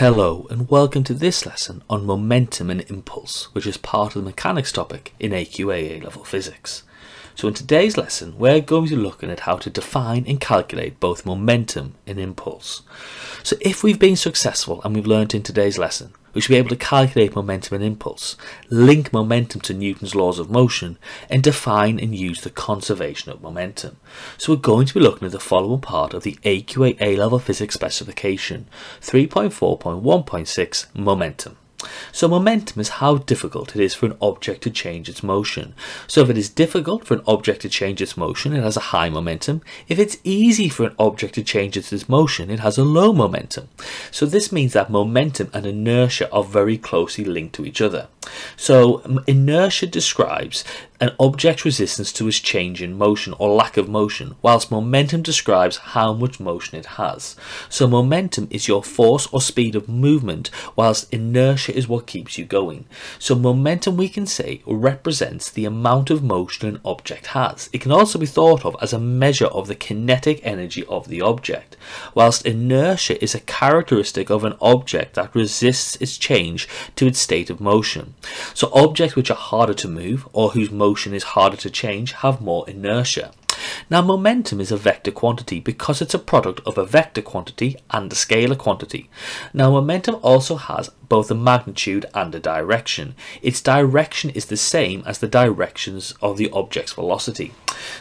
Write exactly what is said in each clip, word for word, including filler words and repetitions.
Hello and welcome to this lesson on momentum and impulse, which is part of the mechanics topic in A Q A A-Level Physics. So in today's lesson we're going to be looking at how to define and calculate both momentum and impulse. So if we've been successful and we've learned in today's lesson, we should be able to calculate momentum and impulse, link momentum to Newton's laws of motion, and define and use the conservation of momentum. So we're going to be looking at the following part of the A Q A A-Level Physics specification, three point four point one point six, Momentum. So momentum is how difficult it is for an object to change its motion. So if it is difficult for an object to change its motion, it has a high momentum. If it's easy for an object to change its motion, it has a low momentum. So this means that momentum and inertia are very closely linked to each other. So inertia describes an object's resistance to its change in motion or lack of motion, whilst momentum describes how much motion it has. So momentum is your force or speed of movement, whilst inertia is what keeps you going. So momentum, we can say, represents the amount of motion an object has. It can also be thought of as a measure of the kinetic energy of the object, whilst inertia is a characteristic of an object that resists its change to its state of motion. So objects which are harder to move or whose motion Motion is harder to change have more inertia. Now momentum is a vector quantity because it's a product of a vector quantity and a scalar quantity. Now momentum also has both a magnitude and a direction. Its direction is the same as the directions of the object's velocity.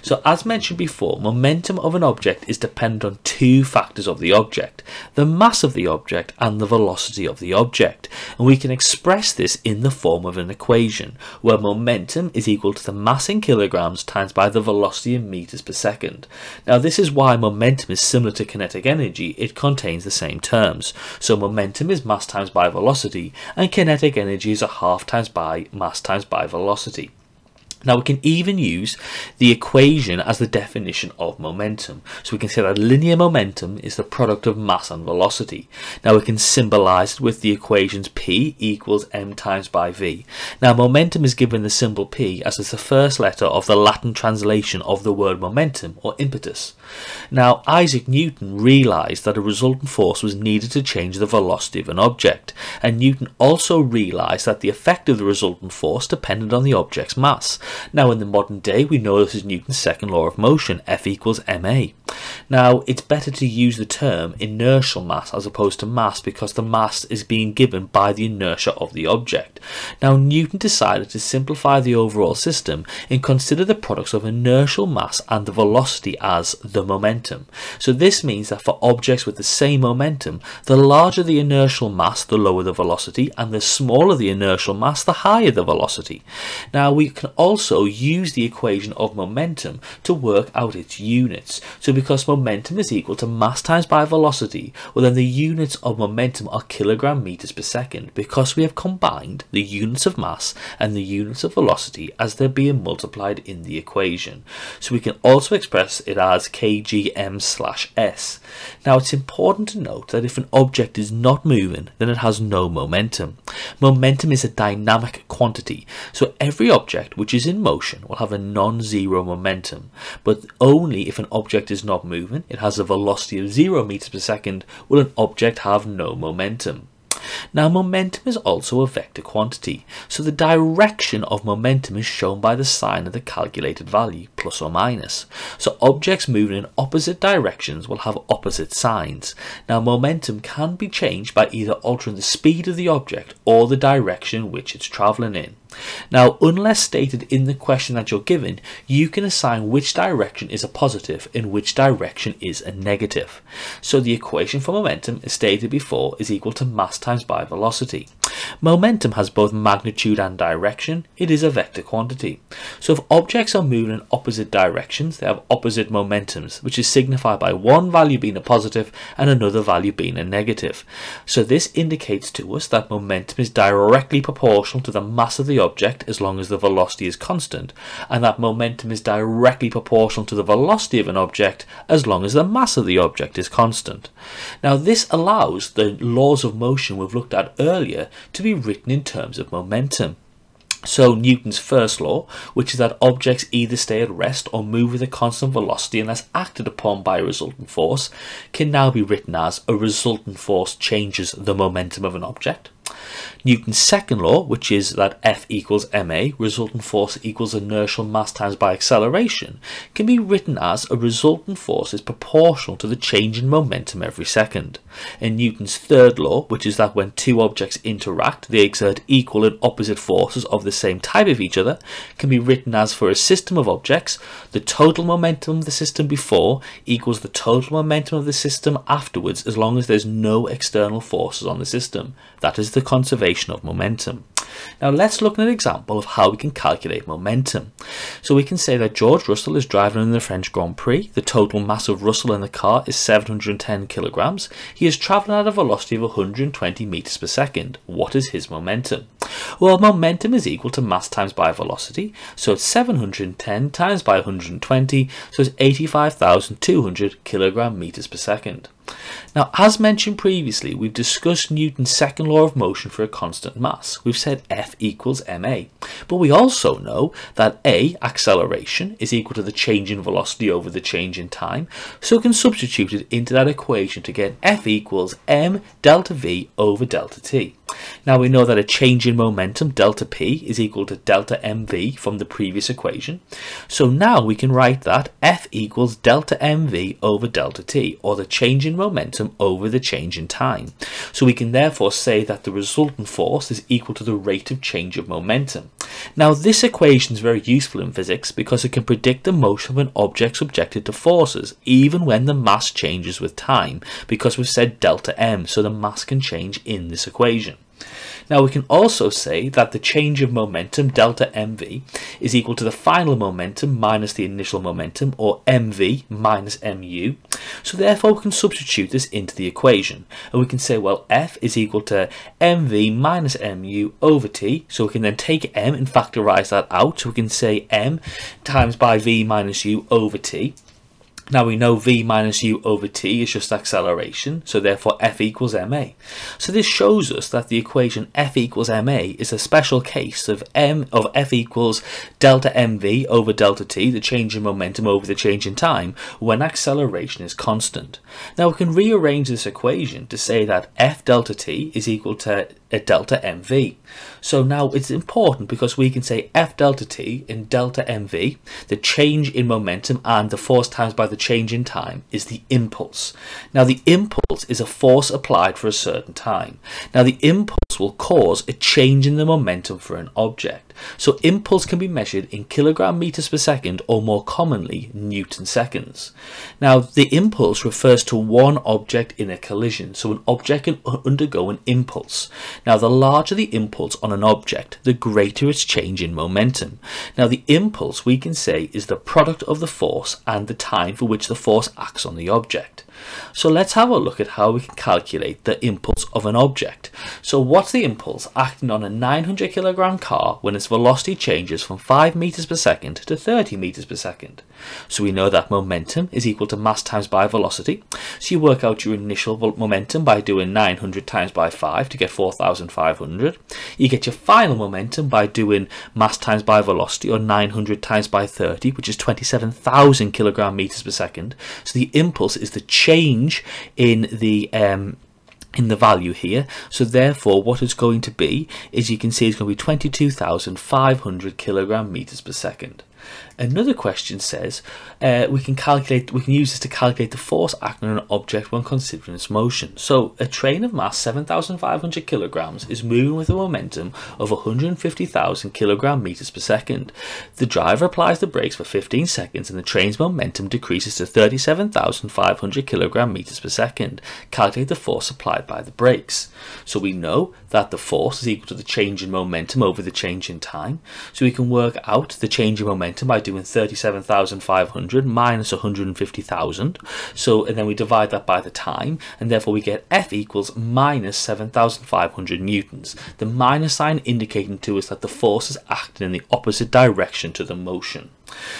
So as mentioned before, momentum of an object is dependent on two factors of the object, the mass of the object and the velocity of the object. And we can express this in the form of an equation, where momentum is equal to the mass in kilograms times by the velocity in meters per second. Now this is why momentum is similar to kinetic energy, it contains the same terms. So momentum is mass times by velocity, and kinetic energy is a half times by mass times by velocity. Now we can even use the equation as the definition of momentum. So we can say that linear momentum is the product of mass and velocity. Now we can symbolize it with the equations P equals M times by V. Now momentum is given the symbol P as it's the first letter of the Latin translation of the word momentum or impetus. Now Isaac Newton realized that a resultant force was needed to change the velocity of an object, and Newton also realized that the effect of the resultant force depended on the object's mass. Now in the modern day we know this is Newton's second law of motion, F equals ma. Now it's better to use the term inertial mass as opposed to mass because the mass is being given by the inertia of the object. Now Newton decided to simplify the overall system and consider the products of inertial mass and the velocity as the momentum. So this means that for objects with the same momentum, the larger the inertial mass the lower the velocity, and the smaller the inertial mass the higher the velocity. Now we can also Also use the equation of momentum to work out its units. So because momentum is equal to mass times by velocity, well then the units of momentum are kilogram meters per second, because we have combined the units of mass and the units of velocity as they're being multiplied in the equation. So we can also express it as kgm slash s. Now it's important to note that if an object is not moving, then it has no momentum. Momentum is a dynamic quantity, so every object which is in motion will have a non-zero momentum, but only if an object is not moving, it has a velocity of zero meters per second, will an object have no momentum. Now momentum is also a vector quantity, so the direction of momentum is shown by the sign of the calculated value, plus or minus. So objects moving in opposite directions will have opposite signs. Now momentum can be changed by either altering the speed of the object or the direction which it's travelling in. Now unless stated in the question that you're given, you can assign which direction is a positive and which direction is a negative. So the equation for momentum, as stated before, is equal to mass times by velocity. Momentum has both magnitude and direction, it is a vector quantity. So if objects are moving in opposite directions, they have opposite momentums, which is signified by one value being a positive and another value being a negative. So this indicates to us that momentum is directly proportional to the mass of the object as long as the velocity is constant, and that momentum is directly proportional to the velocity of an object as long as the mass of the object is constant. Now this allows the laws of motion we've looked at earlier to be written in terms of momentum. So Newton's first law, which is that objects either stay at rest or move with a constant velocity unless acted upon by a resultant force, can now be written as a resultant force changes the momentum of an object. Newton's second law, which is that F equals ma, resultant force equals inertial mass times by acceleration, can be written as a resultant force is proportional to the change in momentum every second. And Newton's third law, which is that when two objects interact, they exert equal and opposite forces of the same type of each other, can be written as, for a system of objects, the total momentum of the system before equals the total momentum of the system afterwards, as long as there's no external forces on the system. That is the The conservation of momentum. Now let's look at an example of how we can calculate momentum. So we can say that George Russell is driving in the French Grand Prix. The total mass of Russell in the car is seven hundred ten kilograms. He is traveling at a velocity of one hundred twenty meters per second. What is his momentum? Well, momentum is equal to mass times by velocity, so it's seven hundred ten times by one hundred twenty, so it's eighty-five thousand two hundred kilogram meters per second. Now, as mentioned previously, we've discussed Newton's second law of motion for a constant mass. We've said F equals ma, but we also know that a, acceleration, is equal to the change in velocity over the change in time, so we can substitute it into that equation to get F equals m delta v over delta t. Now we know that a change in momentum, delta p, is equal to delta mv from the previous equation. So now we can write that F equals delta mv over delta t, or the change in momentum over the change in time. So we can therefore say that the resultant force is equal to the rate of change of momentum. Now this equation is very useful in physics because it can predict the motion of an object subjected to forces, even when the mass changes with time, because we've said delta m, so the mass can change in this equation. Now we can also say that the change of momentum, delta mv, is equal to the final momentum minus the initial momentum, or mv minus mu. So therefore we can substitute this into the equation, and we can say, well, F is equal to mv minus mu over t, so we can then take m and factorise that out, so we can say m times by v minus u over t. Now we know v minus u over t is just acceleration, so therefore F equals ma. So this shows us that the equation F equals ma is a special case of m of F equals delta mv over delta t, the change in momentum over the change in time, when acceleration is constant. Now we can rearrange this equation to say that F delta t is equal to a delta mv. So now it's important because we can say F delta t and delta mv, the change in momentum and the force times by the change in time, is the impulse. Now the impulse is a force applied for a certain time. Now the impulse will cause a change in the momentum for an object. So impulse can be measured in kilogram meters per second, or more commonly Newton seconds. Now the impulse refers to one object in a collision, so an object can undergo an impulse. Now the larger the impulse on an object, the greater its change in momentum. Now the impulse, we can say, is the product of the force and the time for which the force acts on the object. So let's have a look at how we can calculate the impulse of an object. So what's the impulse acting on a nine hundred kilogram car when its velocity changes from five meters per second to thirty meters per second? So we know that momentum is equal to mass times by velocity. So you work out your initial momentum by doing nine hundred times by five to get four thousand five hundred. You get your final momentum by doing mass times by velocity, or nine hundred times by thirty, which is twenty-seven thousand kilogram meters per second. So the impulse is the change change in the um in the value here, so therefore what it's going to be is, you can see, it's going to be twenty-two thousand five hundred kilogram meters per second. Another question says uh, we can calculate we can use this to calculate the force acting on an object when considering its motion. So a train of mass seven thousand five hundred kilograms is moving with a momentum of one hundred fifty thousand kilogram meters per second. The driver applies the brakes for fifteen seconds and the train's momentum decreases to thirty-seven thousand five hundred kilogram meters per second. Calculate the force applied by the brakes. So we know that the force is equal to the change in momentum over the change in time, so we can work out the change in momentum by doing thirty-seven thousand five hundred minus one hundred fifty thousand, so, and then we divide that by the time, and therefore we get F equals minus seven thousand five hundred newtons, the minus sign indicating to us that the force is acting in the opposite direction to the motion.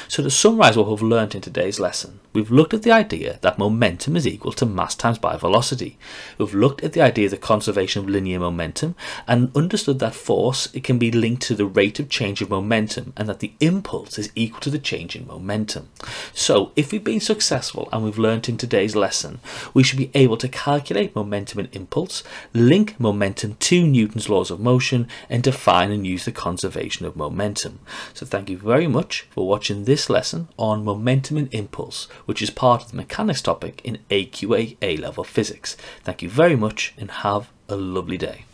So to summarise what we've learnt in today's lesson, we've looked at the idea that momentum is equal to mass times by velocity. We've looked at the idea of the conservation of linear momentum and understood that force, it can be linked to the rate of change of momentum, and that the impulse is equal to the change in momentum. So if we've been successful and we've learnt in today's lesson, we should be able to calculate momentum and impulse, link momentum to Newton's laws of motion, and define and use the conservation of momentum. So thank you very much for watching this lesson on momentum and impulse, which is part of the mechanics topic in A Q A A-Level Physics. Thank you very much and have a lovely day.